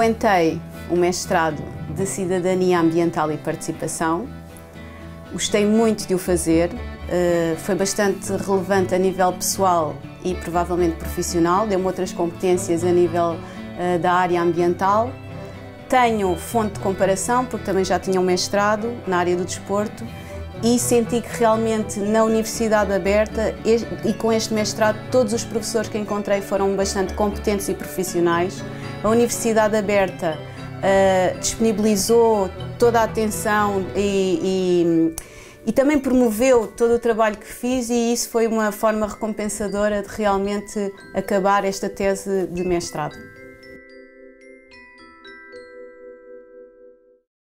Frequentei o mestrado de Cidadania Ambiental e Participação. Gostei muito de o fazer, foi bastante relevante a nível pessoal e provavelmente profissional, deu-me outras competências a nível da área ambiental. Tenho fonte de comparação, porque também já tinha um mestrado na área do desporto e senti que realmente na Universidade Aberta e com este mestrado todos os professores que encontrei foram bastante competentes e profissionais. A Universidade Aberta disponibilizou toda a atenção e também promoveu todo o trabalho que fiz e isso foi uma forma recompensadora de realmente acabar esta tese de mestrado.